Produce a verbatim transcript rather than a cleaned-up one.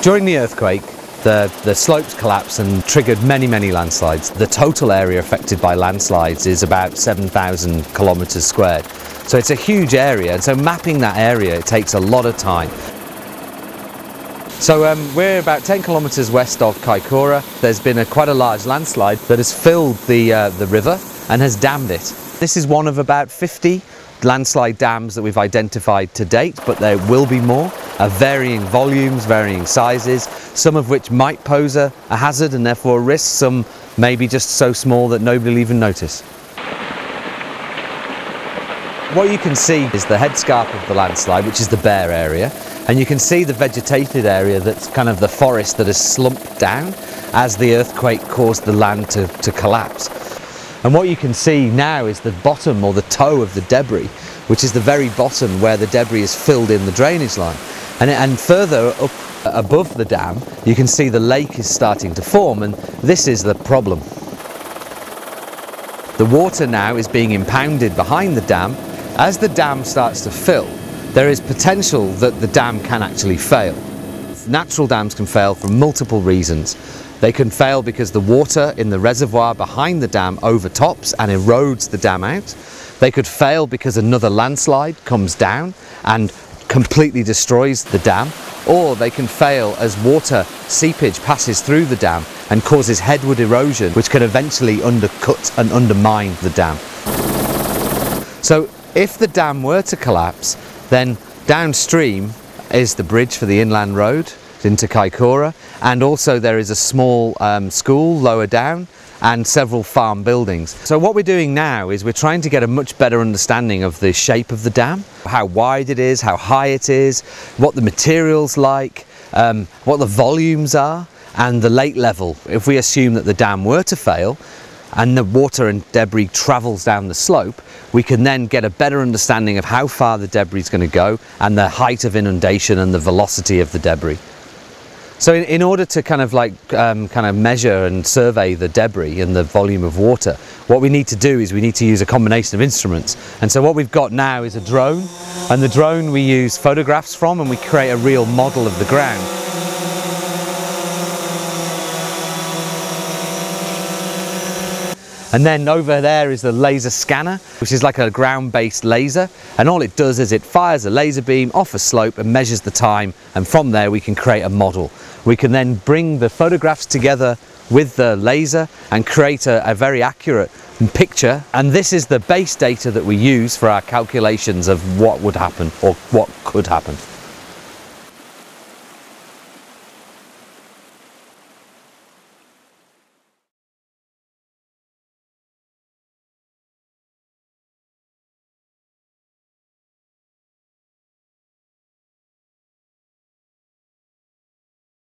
During the earthquake, the, the slopes collapsed and triggered many, many landslides. The total area affected by landslides is about seven thousand kilometres squared. So it's a huge area, and so mapping that area, it takes a lot of time. So um, we're about ten kilometres west of Kaikoura. There's been a, quite a large landslide that has filled the, uh, the river and has dammed it. This is one of about fifty landslide dams that we've identified to date, but there will be more of varying volumes, varying sizes, some of which might pose a, a hazard and therefore a risk, some may be just so small that nobody will even notice. What you can see is the headscarf of the landslide, which is the bare area, and you can see the vegetated area that's kind of the forest that has slumped down as the earthquake caused the land to, to collapse. And what you can see now is the bottom or the toe of the debris, which is the very bottom where the debris is filled in the drainage line. And, and further up above the dam, you can see the lake is starting to form, and this is the problem. The water now is being impounded behind the dam. As the dam starts to fill, there is potential that the dam can actually fail. Natural dams can fail for multiple reasons. They can fail because the water in the reservoir behind the dam overtops and erodes the dam out. They could fail because another landslide comes down and completely destroys the dam. Or they can fail as water seepage passes through the dam and causes headward erosion, which can eventually undercut and undermine the dam. So, if the dam were to collapse, then downstream is the bridge for the inland road into Kaikoura, and also there is a small um, school lower down and several farm buildings. So what we're doing now is we're trying to get a much better understanding of the shape of the dam, how wide it is, how high it is, what the material's like, um, what the volumes are, and the lake level. If we assume that the dam were to fail, and the water and debris travels down the slope, we can then get a better understanding of how far the debris is going to go and the height of inundation and the velocity of the debris. So in, in order to kind of like um, kind of measure and survey the debris and the volume of water, what we need to do is we need to use a combination of instruments. And so what we've got now is a drone, and the drone we use photographs from, and we create a real model of the ground. And then over there is the laser scanner, which is like a ground-based laser, and all it does is it fires a laser beam off a slope and measures the time, and from there we can create a model. We can then bring the photographs together with the laser and create a, a very accurate picture, and this is the base data that we use for our calculations of what would happen or what could happen.